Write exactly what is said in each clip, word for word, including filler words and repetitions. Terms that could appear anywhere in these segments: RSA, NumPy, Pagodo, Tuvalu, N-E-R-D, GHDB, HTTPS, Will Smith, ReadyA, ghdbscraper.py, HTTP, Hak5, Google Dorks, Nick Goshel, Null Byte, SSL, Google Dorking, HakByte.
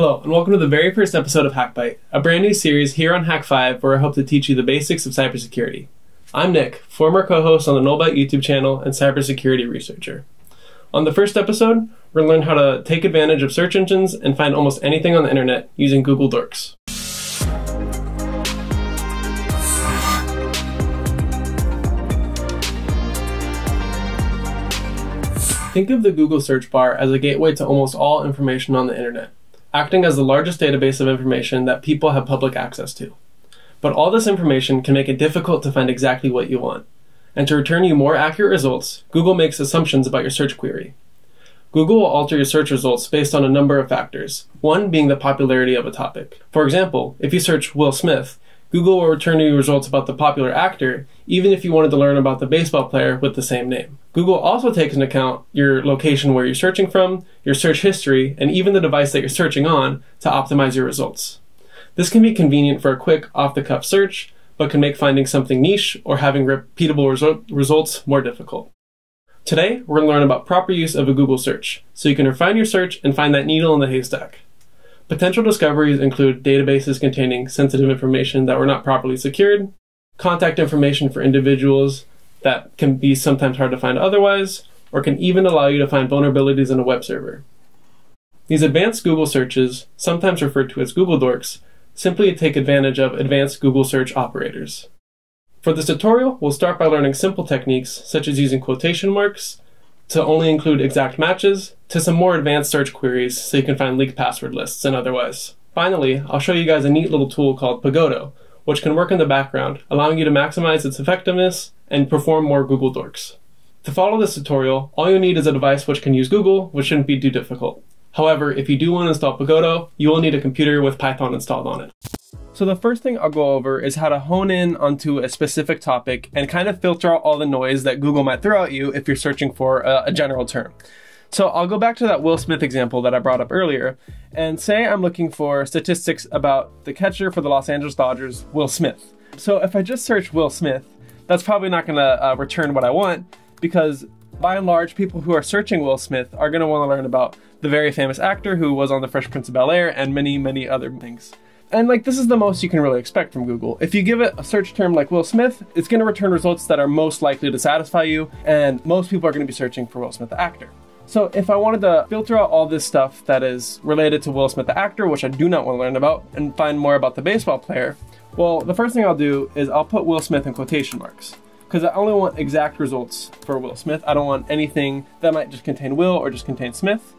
Hello, and welcome to the very first episode of HakByte, a brand new series here on Hak five where I hope to teach you the basics of cybersecurity. I'm Nick, former co-host on the Null Byte YouTube channel and cybersecurity researcher. On the first episode, we're going to learn how to take advantage of search engines and find almost anything on the internet using Google Dorks. Think of the Google search bar as a gateway to almost all information on the internet, acting as the largest database of information that people have public access to. But all this information can make it difficult to find exactly what you want. And to return you more accurate results, Google makes assumptions about your search query. Google will alter your search results based on a number of factors, one being the popularity of a topic. For example, if you search Will Smith, Google will return you results about the popular actor, even if you wanted to learn about the baseball player with the same name. Google also takes into account your location where you're searching from, your search history, and even the device that you're searching on to optimize your results. This can be convenient for a quick, off-the-cuff search, but can make finding something niche or having repeatable resu- results more difficult. Today, we're going to learn about proper use of a Google search, so you can refine your search and find that needle in the haystack. Potential discoveries include databases containing sensitive information that were not properly secured, contact information for individuals that can be sometimes hard to find otherwise, or can even allow you to find vulnerabilities in a web server. These advanced Google searches, sometimes referred to as Google Dorks, simply take advantage of advanced Google search operators. For this tutorial, we'll start by learning simple techniques, such as using quotation marks to only include exact matches, to some more advanced search queries so you can find leaked password lists and otherwise. Finally, I'll show you guys a neat little tool called Pagodo, which can work in the background, allowing you to maximize its effectiveness and perform more Google Dorks. To follow this tutorial, all you'll need is a device which can use Google, which shouldn't be too difficult. However, if you do want to install Pagodo, you will need a computer with Python installed on it. So the first thing I'll go over is how to hone in onto a specific topic and kind of filter out all the noise that Google might throw at you if you're searching for a, a general term. So I'll go back to that Will Smith example that I brought up earlier and say I'm looking for statistics about the catcher for the Los Angeles Dodgers, Will Smith. So if I just search Will Smith, that's probably not gonna uh, return what I want, because by and large, people who are searching Will Smith are gonna wanna learn about the very famous actor who was on The Fresh Prince of Bel-Air and many, many other things. And like, this is the most you can really expect from Google. If you give it a search term like Will Smith, it's gonna return results that are most likely to satisfy you, and most people are gonna be searching for Will Smith the actor. So if I wanted to filter out all this stuff that is related to Will Smith the actor, which I do not wanna learn about, and find more about the baseball player, well, the first thing I'll do is I'll put Will Smith in quotation marks, because I only want exact results for Will Smith. I don't want anything that might just contain Will or just contain Smith.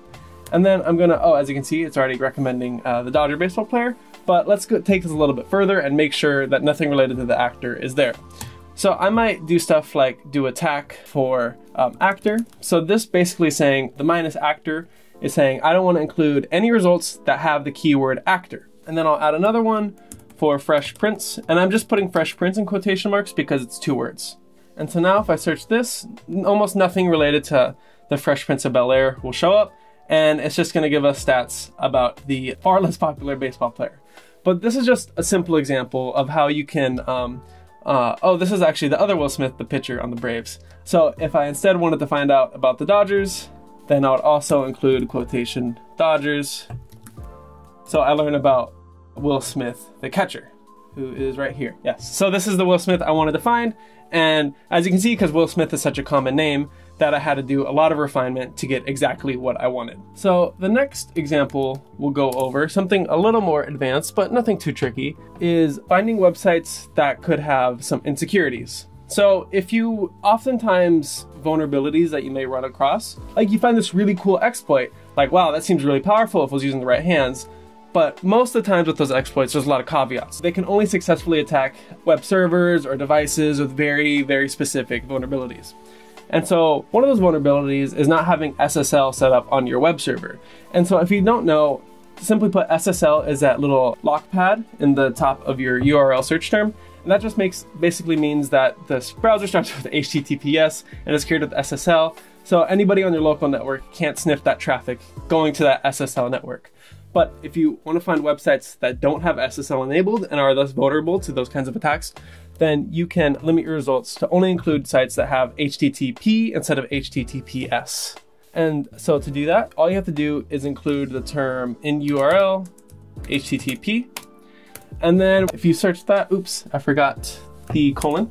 And then I'm gonna, oh, as you can see, it's already recommending uh, the Dodger baseball player, but let's go take this a little bit further and make sure that nothing related to the actor is there. So I might do stuff like do attack for um, actor. So this basically saying the minus actor is saying, I don't wanna include any results that have the keyword actor. And then I'll add another one for Fresh Prince. And I'm just putting Fresh Prince in quotation marks because it's two words. And so now if I search this, almost nothing related to the Fresh Prince of Bel-Air will show up. And it's just gonna give us stats about the far less popular baseball player. But this is just a simple example of how you can, um, uh, oh, this is actually the other Will Smith, the pitcher on the Braves. So if I instead wanted to find out about the Dodgers, then I would also include quotation Dodgers. So I learn about Will Smith, the catcher, who is right here, yes. So this is the Will Smith I wanted to find. And as you can see, because Will Smith is such a common name, that I had to do a lot of refinement to get exactly what I wanted. So the next example we'll go over, something a little more advanced, but nothing too tricky, is finding websites that could have some insecurities. So if you, oftentimes vulnerabilities that you may run across, like you find this really cool exploit, like, wow, that seems really powerful if it was using the right hands. But most of the times with those exploits, there's a lot of caveats. They can only successfully attack web servers or devices with very, very specific vulnerabilities. And so one of those vulnerabilities is not having S S L set up on your web server. And so if you don't know, simply put S S L is that little lockpad in the top of your U R L search term. And that just makes basically means that the browser starts with H T T P S and is secured with S S L. So anybody on your local network can't sniff that traffic going to that S S L network. But if you want to find websites that don't have S S L enabled and are thus vulnerable to those kinds of attacks, then you can limit your results to only include sites that have H T T P instead of H T T P S. And so to do that, all you have to do is include the term in U R L, H T T P. And then if you search that, oops, I forgot the colon.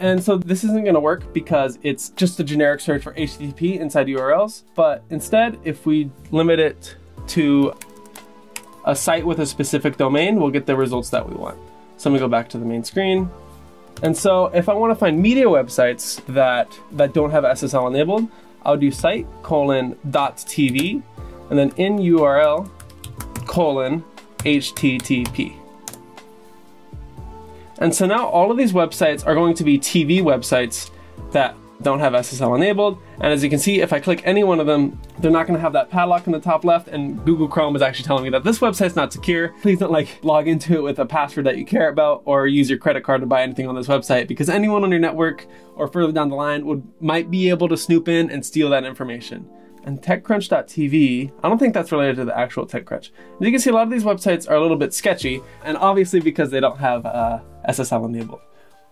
And so this isn't gonna work because it's just a generic search for H T T P inside U R Ls. But instead, if we limit it to a site with a specific domain, we'll get the results that we want. So I'm gonna go back to the main screen. And so if I wanna find media websites that, that don't have S S L enabled, I'll do site colon dot T V and then in U R L colon H T T P. And so now all of these websites are going to be T V websites that don't have S S L enabled. And as you can see, if I click any one of them, they're not gonna have that padlock in the top left, and Google Chrome is actually telling me that this website's not secure. Please don't like log into it with a password that you care about or use your credit card to buy anything on this website, because anyone on your network or further down the line would might be able to snoop in and steal that information. And TechCrunch dot T V, I don't think that's related to the actual TechCrunch. As you can see, a lot of these websites are a little bit sketchy, and obviously because they don't have uh, S S L enabled.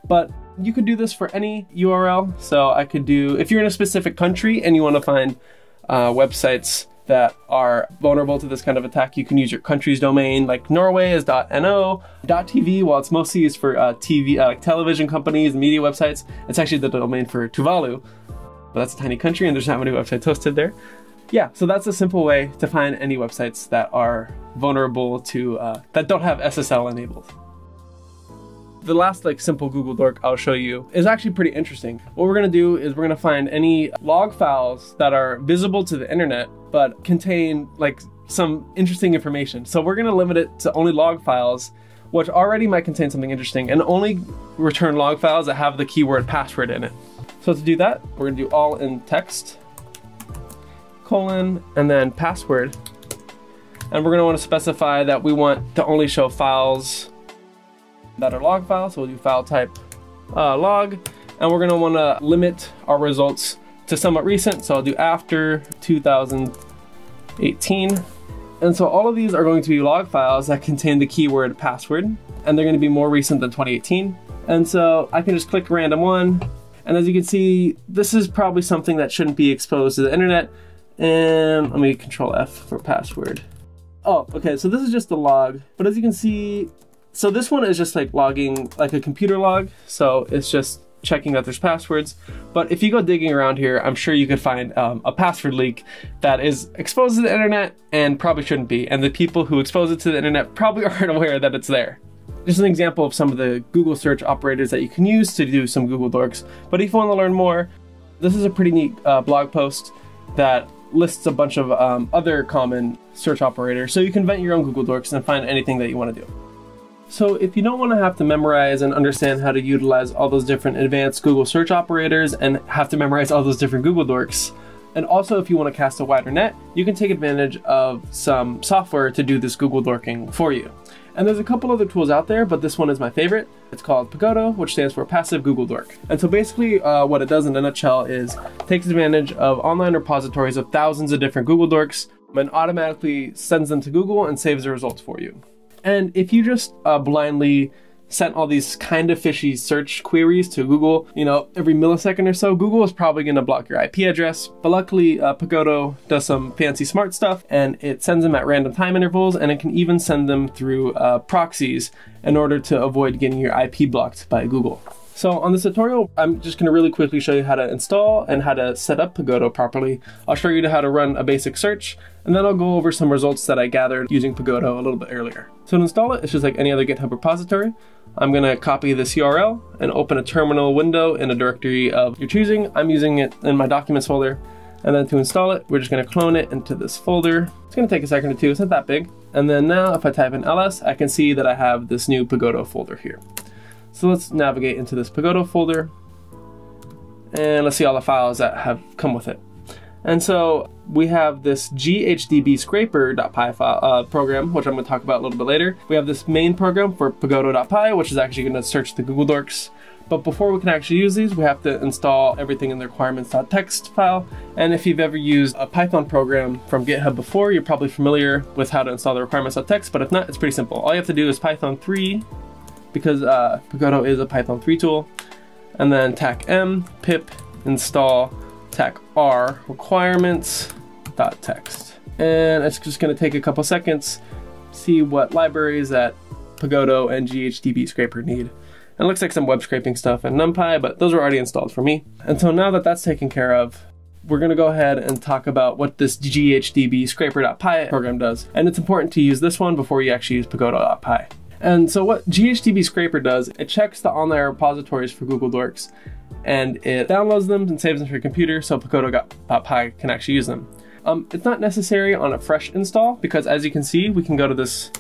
But you could do this for any U R L. So I could do, if you're in a specific country and you want to find uh, websites that are vulnerable to this kind of attack, you can use your country's domain. Like Norway is .no, .tv, while it's mostly used for uh, T V, uh, like television companies, media websites, it's actually the domain for Tuvalu. But that's a tiny country and there's not many websites hosted there. Yeah, so that's a simple way to find any websites that are vulnerable to, uh, that don't have S S L enabled. The last like simple Google Dork I'll show you is actually pretty interesting. What we're gonna do is we're gonna find any log files that are visible to the internet, but contain like some interesting information. So we're gonna limit it to only log files, which already might contain something interesting, and only return log files that have the keyword password in it. So to do that, we're gonna do all in text, colon, and then password. And we're gonna wanna specify that we want to only show files that are log files. So we'll do file type uh, log, and we're gonna wanna limit our results to somewhat recent. So I'll do after two thousand eighteen. And so all of these are going to be log files that contain the keyword password, and they're gonna be more recent than twenty eighteen. And so I can just click random one. And as you can see, this is probably something that shouldn't be exposed to the internet. And let me control F for password. Oh, okay, so this is just a log, but as you can see, so this one is just like logging like a computer log. So it's just checking that there's passwords. But if you go digging around here, I'm sure you could find um, a password leak that is exposed to the internet and probably shouldn't be. And the people who expose it to the internet probably aren't aware that it's there. Just an example of some of the Google search operators that you can use to do some Google Dorks. But if you want to learn more, this is a pretty neat uh, blog post that lists a bunch of um, other common search operators. So you can invent your own Google Dorks and find anything that you want to do. So if you don't want to have to memorize and understand how to utilize all those different advanced Google search operators and have to memorize all those different Google Dorks, and also if you want to cast a wider net, you can take advantage of some software to do this Google Dorking for you. And there's a couple other tools out there, but this one is my favorite. It's called Pagodo, which stands for Passive Google Dork. And so basically uh, what it does in a nutshell is takes advantage of online repositories of thousands of different Google Dorks and automatically sends them to Google and saves the results for you. And if you just uh, blindly sent all these kind of fishy search queries to Google, you know, every millisecond or so, Google is probably gonna block your I P address. But luckily, uh, Pagodo does some fancy smart stuff, and it sends them at random time intervals, and it can even send them through uh, proxies in order to avoid getting your I P blocked by Google. So on this tutorial, I'm just gonna really quickly show you how to install and how to set up Pagodo properly. I'll show you how to run a basic search, and then I'll go over some results that I gathered using Pagodo a little bit earlier. So to install it, it's just like any other GitHub repository. I'm gonna copy this U R L and open a terminal window in a directory of your choosing. I'm using it in my documents folder. And then to install it, we're just gonna clone it into this folder. It's gonna take a second or two, it's not that big. And then now if I type in L S, I can see that I have this new Pagodo folder here. So let's navigate into this Pagodo folder and let's see all the files that have come with it. And so we have this G H D B scraper dot P Y file uh, program, which I'm going to talk about a little bit later. We have this main program for pagodo dot P Y, which is actually going to search the Google Dorks. But before we can actually use these, we have to install everything in the requirements dot text file. And if you've ever used a Python program from GitHub before, you're probably familiar with how to install the requirements dot text, but if not, it's pretty simple. All you have to do is Python three, because uh, Pagodo is a Python three tool, and then tack m pip install tack r requirements.txt. And it's just gonna take a couple seconds, see what libraries that Pagodo and G H D B scraper need. And it looks like some web scraping stuff and NumPy, but those are already installed for me. And so now that that's taken care of, we're gonna go ahead and talk about what this G H D B scraper dot P Y program does. And it's important to use this one before you actually use Pagodo dot P Y. And so what G H D B scraper does, it checks the online repositories for Google Dorks, and it downloads them and saves them to your computer so Pagodo dot P Y can actually use them. Um, it's not necessary on a fresh install because, as you can see, we can go to this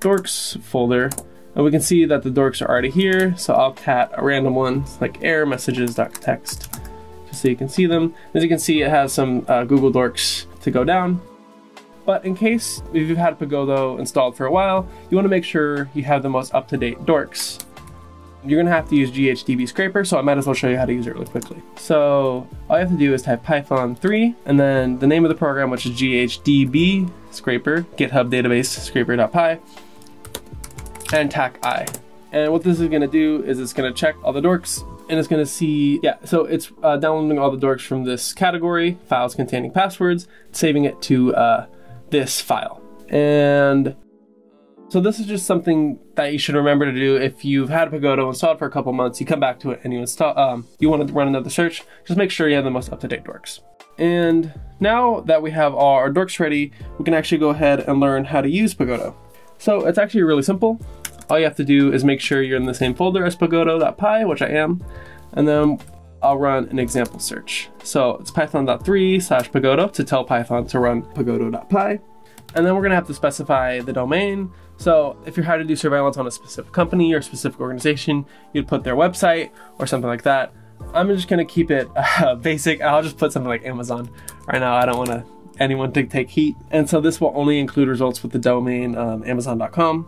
Dorks folder and we can see that the Dorks are already here. So I'll cat a random one like error messages.txt just so you can see them. As you can see, it has some uh, Google Dorks to go down. But in case if you've had Pagodo installed for a while, you want to make sure you have the most up-to-date Dorks. You're going to have to use G H D B scraper, so I might as well show you how to use it really quickly. So all you have to do is type python three and then the name of the program, which is G H D B scraper, github database scraper dot P Y, and tack I. And what this is going to do is it's going to check all the Dorks, and it's going to see, yeah, so it's uh, downloading all the Dorks from this category, files containing passwords, saving it to uh, this file. And so this is just something that you should remember to do. If you've had Pagodo installed for a couple months, you come back to it and you install, um, you want to run another search, just make sure you have the most up-to-date Dorks. And now that we have all our Dorks ready, we can actually go ahead and learn how to use Pagodo. So it's actually really simple. All you have to do is make sure you're in the same folder as Pagodo dot P Y, which I am, and then I'll run an example search. So it's python three slash Pagodo to tell Python to run Pagodo dot P Y. And then we're gonna have to specify the domain. So if you're how to do surveillance on a specific company or a specific organization, you'd put their website or something like that. I'm just gonna keep it uh, basic. I'll just put something like Amazon right now. I don't wanna anyone to take heat. And so this will only include results with the domain um, amazon dot com.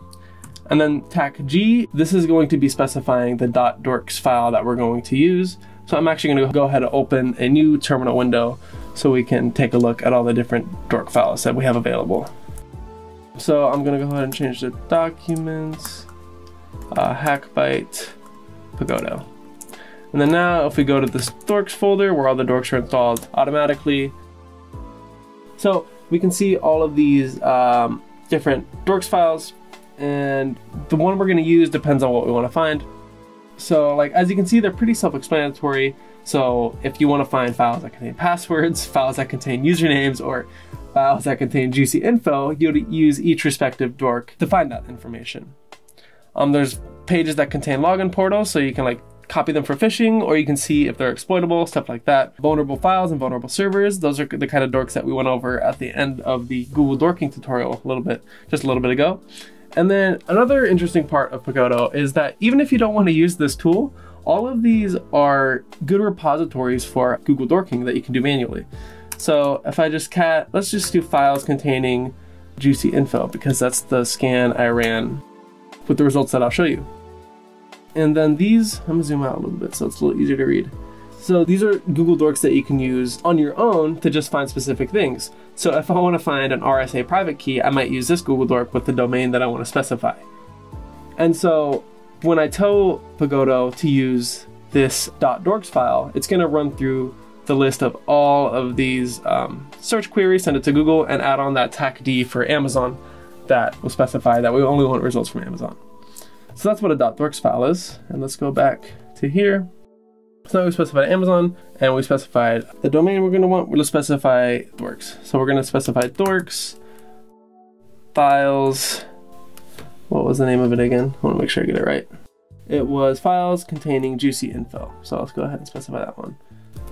And then tack G, this is going to be specifying the .dorks file that we're going to use. So I'm actually gonna go ahead and open a new terminal window so we can take a look at all the different Dork files that we have available. So I'm gonna go ahead and change the documents, uh, HakByte, Pagodo. And then now if we go to this Dorks folder where all the Dorks are installed automatically, so we can see all of these um, different Dorks files, and the one we're gonna use depends on what we wanna find. So like, as you can see, they're pretty self-explanatory. So if you wanna find files that contain passwords, files that contain usernames, or files that contain juicy info, you'll use each respective Dork to find that information. Um, there's pages that contain login portals, so you can like copy them for phishing, or you can see if they're exploitable, stuff like that. Vulnerable files and vulnerable servers, those are the kind of Dorks that we went over at the end of the Google Dorking tutorial a little bit, just a little bit ago. And then another interesting part of Pagodo is that even if you don't want to use this tool, all of these are good repositories for Google Dorking that you can do manually. So if I just cat, let's just do files containing juicy info, because that's the scan I ran with the results that I'll show you. And then these, I'm gonna zoom out a little bit so it's a little easier to read. So these are Google Dorks that you can use on your own to just find specific things. So if I want to find an R S A private key, I might use this Google Dork with the domain that I want to specify. And so when I tell Pagodo to use this .dorks file, it's going to run through the list of all of these um, search queries, send it to Google, and add on that tack D for Amazon that will specify that we only want results from Amazon. So that's what a .dorks file is. And let's go back to here. So we specified Amazon and we specified the domain we're going to want. We'll specify Dorks. So we're going to specify Dorks, files. What was the name of it again? I want to make sure I get it right. It was files containing juicy info. So let's go ahead and specify that one.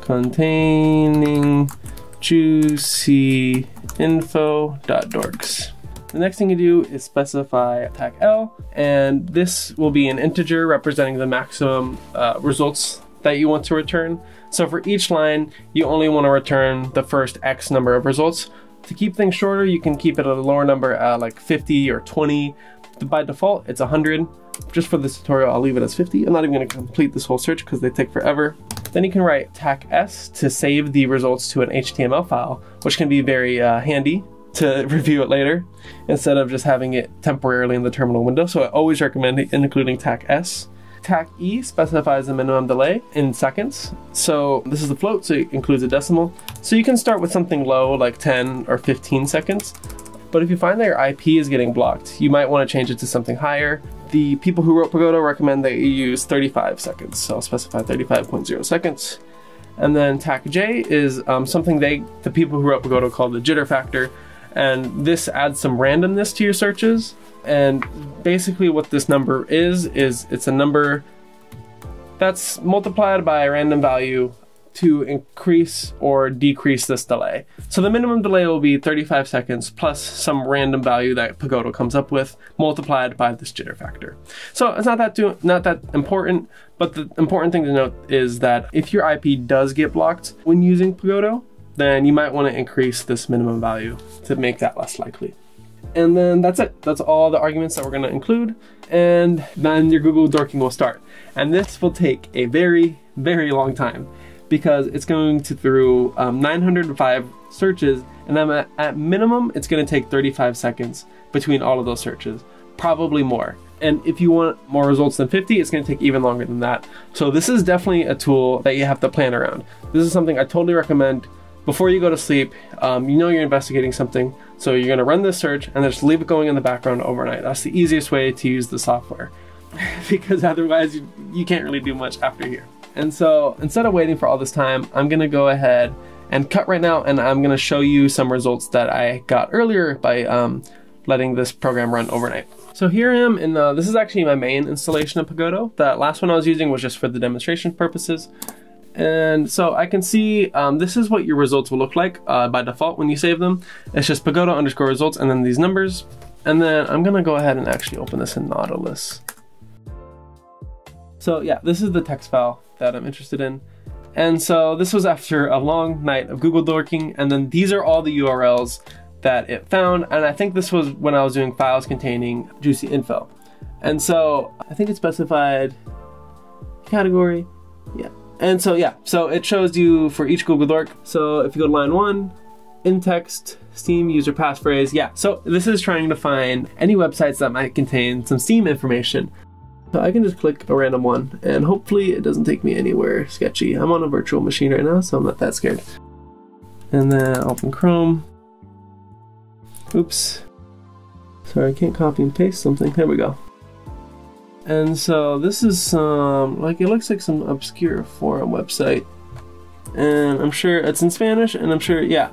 Containing juicy info.dorks. The next thing you do is specify tack L, and this will be an integer representing the maximum uh, results that you want to return. So for each line, you only want to return the first X number of results. To keep things shorter, you can keep it at a lower number, uh, like fifty or twenty. By default, it's one hundred. Just for this tutorial, I'll leave it as fifty. I'm not even going to complete this whole search because they take forever. Then you can write tack S to save the results to an H T M L file, which can be very uh, handy to review it later, instead of just having it temporarily in the terminal window. So I always recommend including tack S. Tack E specifies a minimum delay in seconds. So this is a float, so it includes a decimal. So you can start with something low like ten or fifteen seconds. But if you find that your I P is getting blocked, you might want to change it to something higher. The people who wrote Pagodo recommend that you use thirty-five seconds. So I'll specify thirty-five point zero seconds. And then Tack J is um, something they, the people who wrote Pagodo called the jitter factor. And this adds some randomness to your searches. And basically what this number is, is it's a number that's multiplied by a random value to increase or decrease this delay. So the minimum delay will be thirty-five seconds plus some random value that Pagodo comes up with multiplied by this jitter factor. So it's not that too, not that important, but the important thing to note is that if your I P does get blocked when using Pagodo, then you might want to increase this minimum value to make that less likely. And then that's it. That's all the arguments that we're going to include. And then your Google dorking will start. And this will take a very, very long time, because it's going to through um, nine hundred five searches, and I'm at, at minimum, it's gonna take thirty-five seconds between all of those searches, probably more. And if you want more results than fifty, it's gonna take even longer than that. So this is definitely a tool that you have to plan around. This is something I totally recommend before you go to sleep. Um, you know you're investigating something, so you're gonna run this search and just leave it going in the background overnight. That's the easiest way to use the software, because otherwise you, you can't really do much after here. And so instead of waiting for all this time, I'm gonna go ahead and cut right now, and I'm gonna show you some results that I got earlier by um, letting this program run overnight. So here I am, and uh, this is actually my main installation of Pagodo. That last one I was using was just for the demonstration purposes. And so I can see um, this is what your results will look like uh, by default when you save them. It's just Pagodo underscore results and then these numbers. And then I'm gonna go ahead and actually open this in Nautilus. So yeah, this is the text file that I'm interested in. And so this was after a long night of Google dorking, and then these are all the U R Ls that it found. And I think this was when I was doing files containing juicy info. And so I think it specified category, yeah. And so yeah, so it shows you for each Google dork. So if you go to line one, in text, Steam user passphrase, yeah. So this is trying to find any websites that might contain some Steam information. So I can just click a random one, and hopefully it doesn't take me anywhere sketchy. I'm on a virtual machine right now, so I'm not that scared. And then open Chrome. Oops. Sorry, I can't copy and paste something. There we go. And so this is some, like, it looks like some obscure forum website. And I'm sure it's in Spanish, and I'm sure, yeah.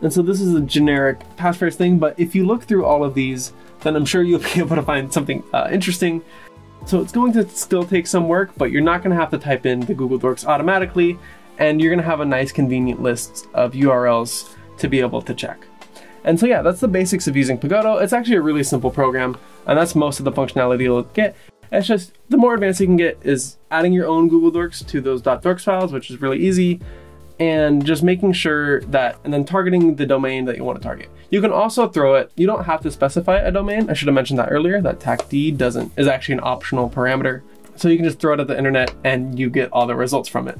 And so this is a generic passphrase thing, but if you look through all of these, then I'm sure you'll be able to find something uh, interesting. So it's going to still take some work, but you're not gonna have to type in the Google dorks automatically, and you're gonna have a nice convenient list of U R Ls to be able to check. And so yeah, that's the basics of using Pagodo. It's actually a really simple program, and that's most of the functionality you'll get. It's just, the more advanced you can get is adding your own Google dorks to those .dorks files, which is really easy, and just making sure that, and then targeting the domain that you want to target. You can also throw it, you don't have to specify a domain. I should have mentioned that earlier, that tack D doesn't, is actually an optional parameter. So you can just throw it at the internet and you get all the results from it.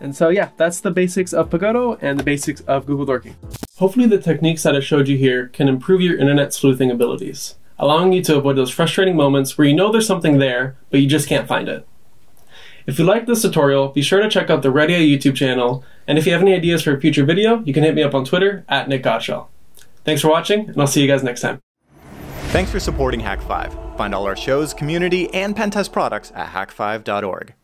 And so yeah, that's the basics of Pagodo and the basics of Google dorking. Hopefully the techniques that I showed you here can improve your internet sleuthing abilities, allowing you to avoid those frustrating moments where you know there's something there, but you just can't find it. If you liked this tutorial, be sure to check out the ReadyA YouTube channel, and if you have any ideas for a future video, you can hit me up on Twitter, at Nick Goshel. Thanks for watching, and I'll see you guys next time. Thanks for supporting Hak five. Find all our shows, community, and pentest products at hak five dot org.